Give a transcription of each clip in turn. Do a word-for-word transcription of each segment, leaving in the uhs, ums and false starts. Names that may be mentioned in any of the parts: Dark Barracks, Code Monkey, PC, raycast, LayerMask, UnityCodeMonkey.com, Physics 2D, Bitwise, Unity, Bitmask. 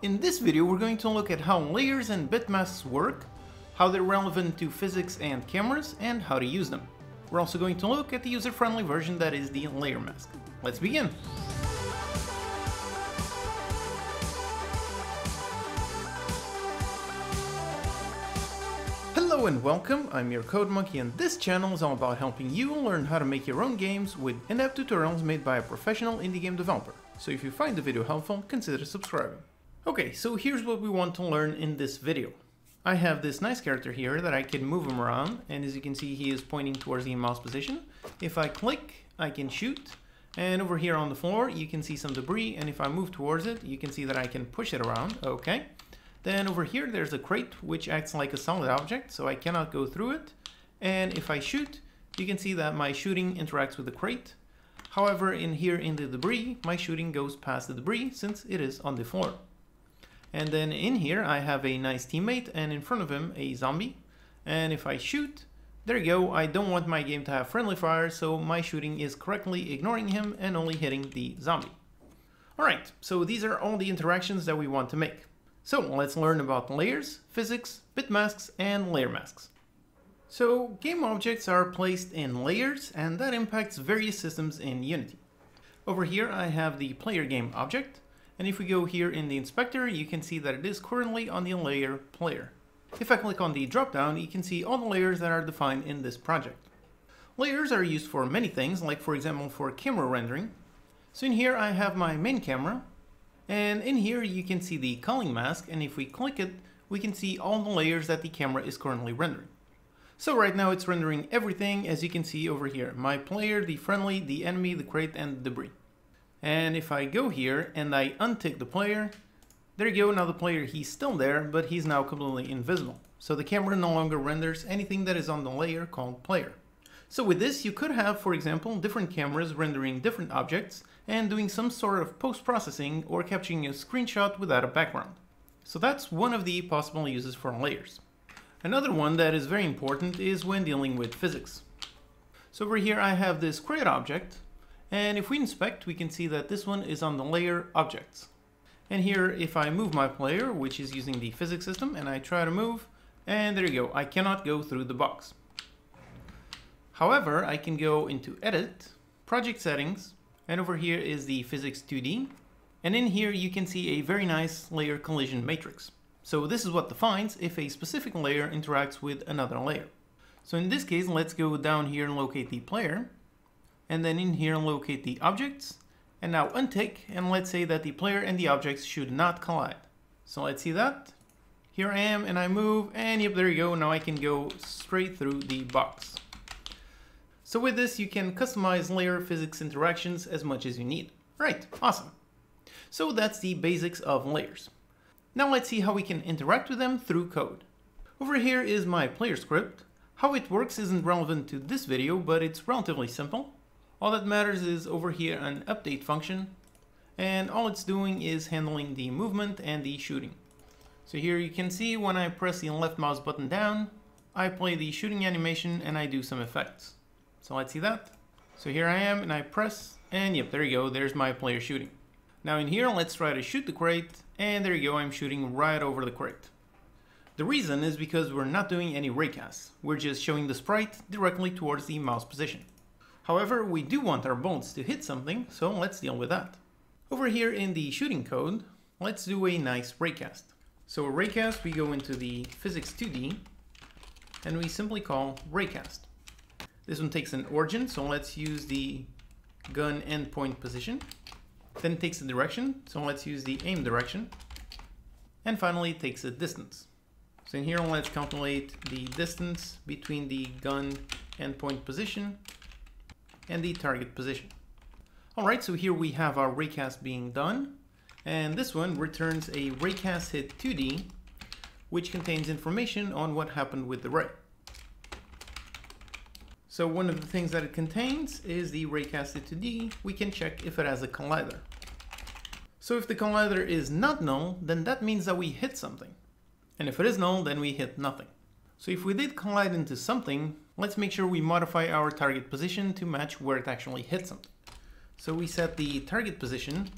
In this video we're going to look at how layers and bit masks work, how they're relevant to physics and cameras, and how to use them. We're also going to look at the user-friendly version that is the layer mask. Let's begin! Hello and welcome, I'm your Code Monkey, and this channel is all about helping you learn how to make your own games with in-depth tutorials made by a professional indie game developer. So if you find the video helpful, consider subscribing. Okay, so here's what we want to learn in this video. I have this nice character here that I can move him around, and as you can see he is pointing towards the mouse position. If I click, I can shoot, and over here on the floor you can see some debris, and if I move towards it you can see that I can push it around, okay. Then over here there's a crate which acts like a solid object, so I cannot go through it, and if I shoot, you can see that my shooting interacts with the crate. However, in here in the debris, my shooting goes past the debris since it is on the floor. And then in here I have a nice teammate and in front of him a zombie, and if I shoot, there you go, I don't want my game to have friendly fire, so my shooting is correctly ignoring him and only hitting the zombie. Alright, so these are all the interactions that we want to make. So let's learn about layers, physics, bit masks, and layer masks. So game objects are placed in layers, and that impacts various systems in Unity. Over here I have the player game object, and if we go here in the inspector, you can see that it is currently on the layer player. If I click on the dropdown, you can see all the layers that are defined in this project. Layers are used for many things, like for example for camera rendering. So in here I have my main camera, and in here you can see the culling mask, and if we click it, we can see all the layers that the camera is currently rendering. So right now it's rendering everything, as you can see over here, my player, the friendly, the enemy, the crate, and the debris. And if I go here and I untick the player, there you go, now the player, he's still there, but he's now completely invisible. So the camera no longer renders anything that is on the layer called player. So with this, you could have, for example, different cameras rendering different objects and doing some sort of post-processing or capturing a screenshot without a background. So that's one of the possible uses for layers. Another one that is very important is when dealing with physics. So over here I have this crate object, and if we inspect, we can see that this one is on the layer objects. And here, if I move my player, which is using the physics system, and I try to move, and there you go, I cannot go through the box. However, I can go into Edit, Project Settings, and over here is the Physics two D. And in here, you can see a very nice layer collision matrix. So this is what defines if a specific layer interacts with another layer. So in this case, let's go down here and locate the player, and then in here locate the objects, and now untick, and let's say that the player and the objects should not collide. So let's see that. Here I am, and I move, and yep, there you go, now I can go straight through the box. So with this, you can customize layer physics interactions as much as you need. Right, awesome. So that's the basics of layers. Now let's see how we can interact with them through code. Over here is my player script. How it works isn't relevant to this video, but it's relatively simple. All that matters is over here an update function, and all it's doing is handling the movement and the shooting. So here you can see when I press the left mouse button down, I play the shooting animation and I do some effects. So let's see that. So here I am and I press, and yep, there you go, there's my player shooting. Now in here let's try to shoot the crate, and there you go, I'm shooting right over the crate. The reason is because we're not doing any raycasts, we're just showing the sprite directly towards the mouse position. However, we do want our bolts to hit something, so let's deal with that. Over here in the shooting code, let's do a nice raycast. So a raycast, we go into the Physics two D, and we simply call raycast. This one takes an origin, so let's use the gun endpoint position. Then it takes a direction, so let's use the aim direction. And finally, it takes a distance. So in here, let's calculate the distance between the gun endpoint position and the target position. Alright, so here we have our raycast being done, and this one returns a RaycastHit two D, which contains information on what happened with the ray. So one of the things that it contains is the RaycastHit two D. We can check if it has a collider. So if the collider is not null, then that means that we hit something. And if it is null, then we hit nothing. So if we did collide into something, let's make sure we modify our target position to match where it actually hit something. So we set the target position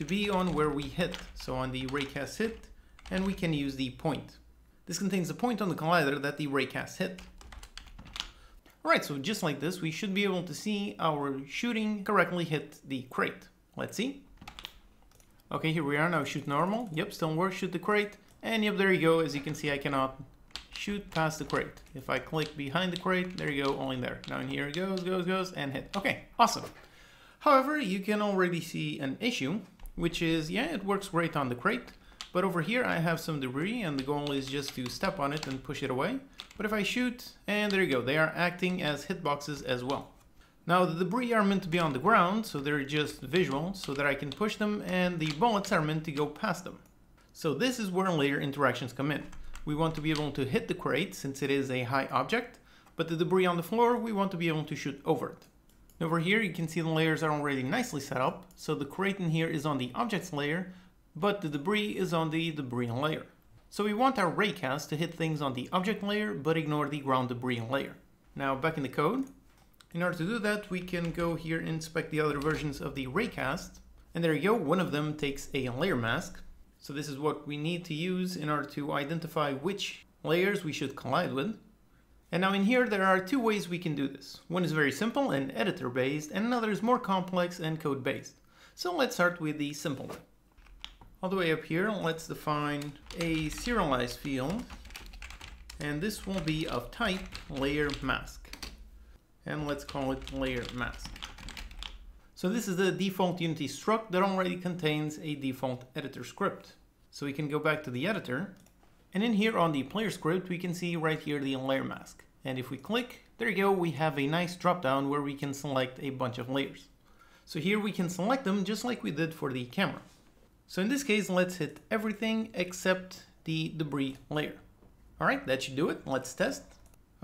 to be on where we hit, so on the raycast hit, and we can use the point. This contains the point on the collider that the raycast hit. Alright, so just like this, we should be able to see our shooting correctly hit the crate. Let's see. Okay, here we are. Now shoot normal. Yep, still works. Shoot the crate. And yep, there you go. As you can see, I cannot shoot past the crate. If I click behind the crate, there you go, only there. Now in here it goes, goes, goes, and hit. Okay, awesome. However, you can already see an issue, which is, yeah, it works great on the crate. But over here, I have some debris, and the goal is just to step on it and push it away. But if I shoot, and there you go, they are acting as hitboxes as well. Now, the debris are meant to be on the ground, so they're just visual, so that I can push them, and the bullets are meant to go past them. So this is where layer interactions come in. We want to be able to hit the crate, since it is a high object, but the debris on the floor, we want to be able to shoot over it. Over here, you can see the layers are already nicely set up, so the crate in here is on the objects layer, but the debris is on the debris layer. So we want our raycast to hit things on the object layer, but ignore the ground debris layer. Now back in the code, in order to do that, we can go here and inspect the other versions of the raycast. And there you go, one of them takes a layer mask. So this is what we need to use in order to identify which layers we should collide with. And now in here, there are two ways we can do this. One is very simple and editor-based, and another is more complex and code-based. So let's start with the simple one. All the way up here, let's define a serialized field, and this will be of type layer mask, and let's call it layer mask. So this is the default Unity struct that already contains a default editor script. So we can go back to the editor, and in here on the player script, we can see right here the layer mask. And if we click, there you go, we have a nice dropdown where we can select a bunch of layers. So here we can select them just like we did for the camera. So in this case, let's hit everything except the debris layer. All right, that should do it. Let's test.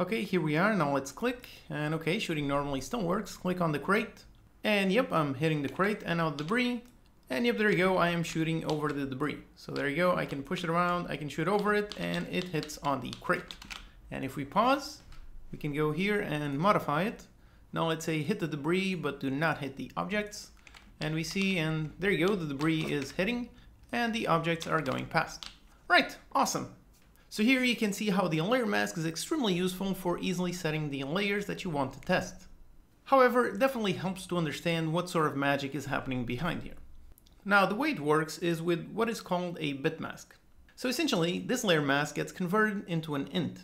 Okay, here we are. Now let's click. And okay, shooting normally still works. Click on the crate. And yep, I'm hitting the crate and now debris. And yep, there you go. I am shooting over the debris. So there you go. I can push it around. I can shoot over it and it hits on the crate. And if we pause, we can go here and modify it. Now let's say hit the debris, but do not hit the objects. And we see, and there you go, the debris is hitting, and the objects are going past. Right, awesome. So here you can see how the layer mask is extremely useful for easily setting the layers that you want to test. However, it definitely helps to understand what sort of magic is happening behind here. Now, the way it works is with what is called a bit mask. So essentially, this layer mask gets converted into an int.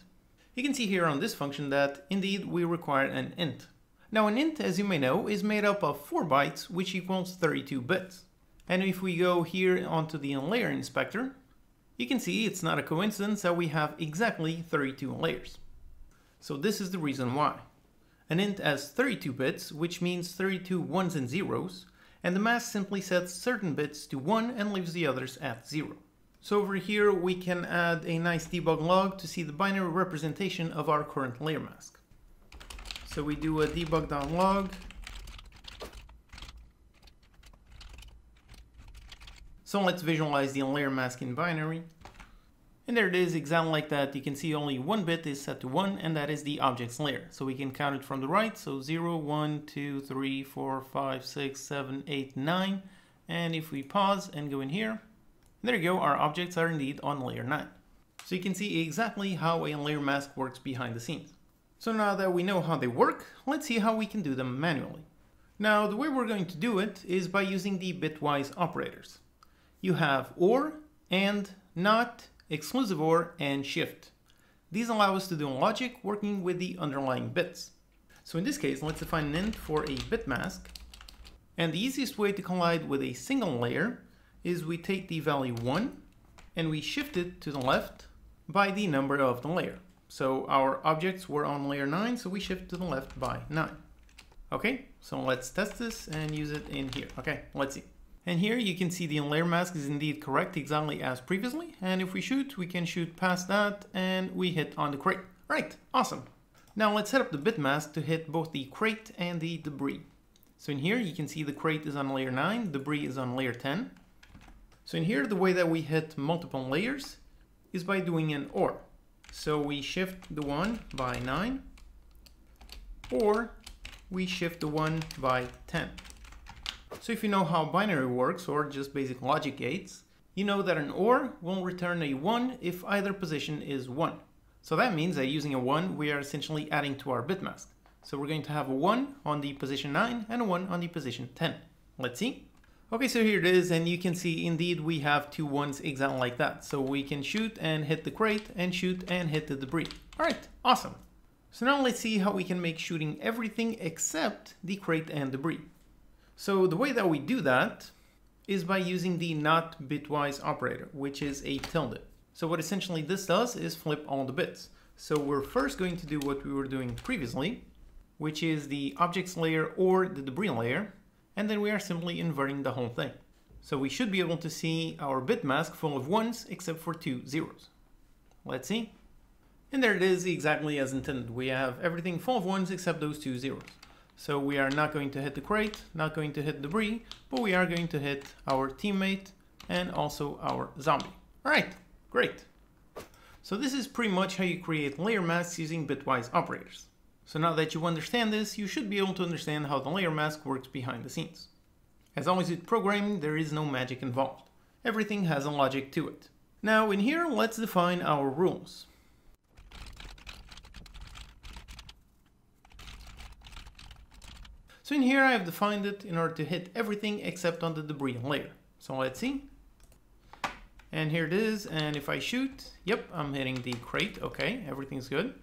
You can see here on this function that, indeed, we require an int. Now an int, as you may know, is made up of four bytes, which equals thirty-two bits. And if we go here onto the layer inspector, you can see it's not a coincidence that we have exactly thirty-two layers. So this is the reason why. An int has thirty-two bits, which means thirty-two ones and zeros, and the mask simply sets certain bits to one and leaves the others at zero. So over here, we can add a nice debug log to see the binary representation of our current layer mask. So we do a debug.log. So let's visualize the layer mask in binary. And there it is, exactly like that. You can see only one bit is set to one, and that is the objects layer. So we can count it from the right. So zero, one, two, three, four, five, six, seven, eight, nine. And if we pause and go in here, there you go, our objects are indeed on layer nine. So you can see exactly how a layer mask works behind the scenes. So now that we know how they work, let's see how we can do them manually. Now, the way we're going to do it is by using the bitwise operators. You have or, and, not, exclusive or, and shift. These allow us to do logic working with the underlying bits. So in this case, let's define an int for a bit mask. And the easiest way to collide with a single layer is we take the value one and we shift it to the left by the number of the layer. So our objects were on layer nine, so we shift to the left by nine. Okay, so let's test this and use it in here. Okay, let's see. And here you can see the layer mask is indeed correct exactly as previously. And if we shoot, we can shoot past that and we hit on the crate. Right, awesome. Now let's set up the bit mask to hit both the crate and the debris. So in here you can see the crate is on layer nine, debris is on layer ten. So in here the way that we hit multiple layers is by doing an or. So we shift the one by nine, or we shift the one by ten. So if you know how binary works, or just basic logic gates, you know that an OR will return a one if either position is one. So that means that using a one, we are essentially adding to our bitmask. So we're going to have a one on the position nine and a one on the position ten. Let's see. Okay, so here it is, and you can see indeed we have two ones exactly like that. So we can shoot and hit the crate, and shoot and hit the debris. All right, awesome. So now let's see how we can make shooting everything except the crate and debris. So the way that we do that is by using the not bitwise operator, which is a tilde. So what essentially this does is flip all the bits. So we're first going to do what we were doing previously, which is the objects layer or the debris layer, and then we are simply inverting the whole thing. So we should be able to see our bitmask full of ones except for two zeros. Let's see. And there it is, exactly as intended. We have everything full of ones except those two zeros. So we are not going to hit the crate, not going to hit debris, but we are going to hit our teammate and also our zombie. All right, great. So this is pretty much how you create layer masks using bitwise operators. So now that you understand this, you should be able to understand how the layer mask works behind the scenes. As always with programming, there is no magic involved. Everything has a logic to it. Now in here, let's define our rules. So in here, I have defined it in order to hit everything except on the debris layer. So let's see. And here it is, and if I shoot, yep, I'm hitting the crate, okay, everything's good.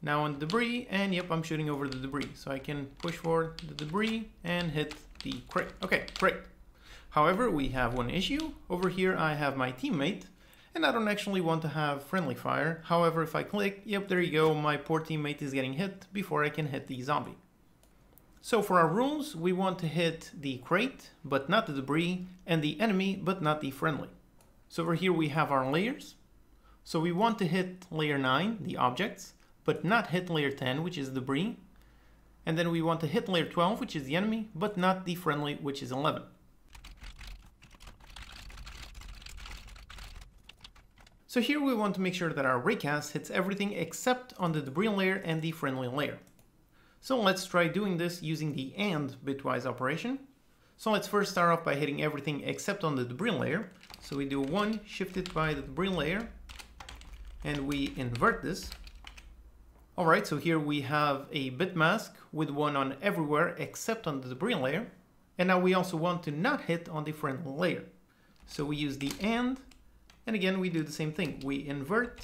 Now on the debris, and yep, I'm shooting over the debris. So I can push forward the debris and hit the crate. Okay, great. However, we have one issue. Over here, I have my teammate, and I don't actually want to have friendly fire. However, if I click, yep, there you go, my poor teammate is getting hit before I can hit the zombie. So for our rules, we want to hit the crate, but not the debris, and the enemy, but not the friendly. So over here, we have our layers. So we want to hit layer nine, the objects, but not hit layer ten, which is debris. And then we want to hit layer twelve, which is the enemy, but not the friendly, which is eleven. So here we want to make sure that our raycast hits everything except on the debris layer and the friendly layer. So let's try doing this using the AND bitwise operation. So let's first start off by hitting everything except on the debris layer. So we do one shifted by the debris layer, and we invert this. All right, so here we have a bitmask with one on everywhere except on the debris layer. And now we also want to not hit on the friendly layer. So we use the AND, and again, we do the same thing. We invert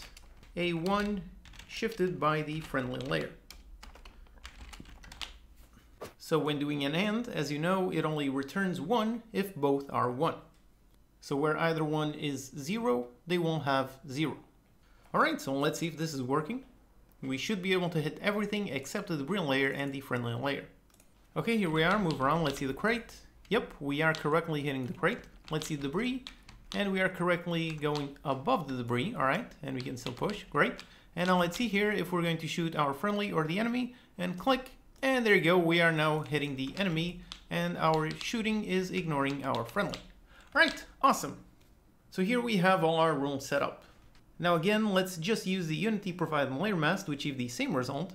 a one shifted by the friendly layer. So when doing an AND, as you know, it only returns one if both are one. So where either one is zero, they won't have zero. All right, so let's see if this is working. We should be able to hit everything except the debris layer and the friendly layer. Okay, here we are, move around, let's see the crate. Yep, we are correctly hitting the crate. Let's see the debris, and we are correctly going above the debris, all right, and we can still push, great. And now let's see here if we're going to shoot our friendly or the enemy, and click, and there you go, we are now hitting the enemy, and our shooting is ignoring our friendly. All right, awesome. So here we have all our rules set up. Now again, let's just use the Unity provided layer mask to achieve the same result.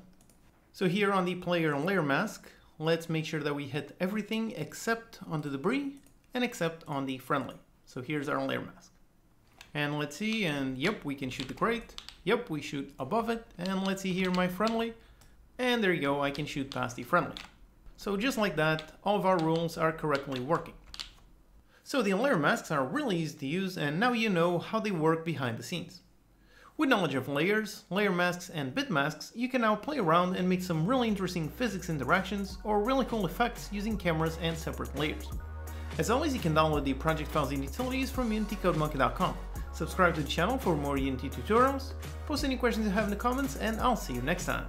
So here on the player layer mask, let's make sure that we hit everything except on the debris and except on the friendly. So here's our layer mask. And let's see, and yep, we can shoot the crate. Yep, we shoot above it. And let's see here my friendly. And there you go, I can shoot past the friendly. So just like that, all of our rules are correctly working. So the layer masks are really easy to use, and now you know how they work behind the scenes. With knowledge of layers, layer masks, and bit masks, you can now play around and make some really interesting physics interactions or really cool effects using cameras and separate layers. As always, you can download the project files and utilities from Unity Code Monkey dot com. Subscribe to the channel for more Unity tutorials, post any questions you have in the comments, and I'll see you next time.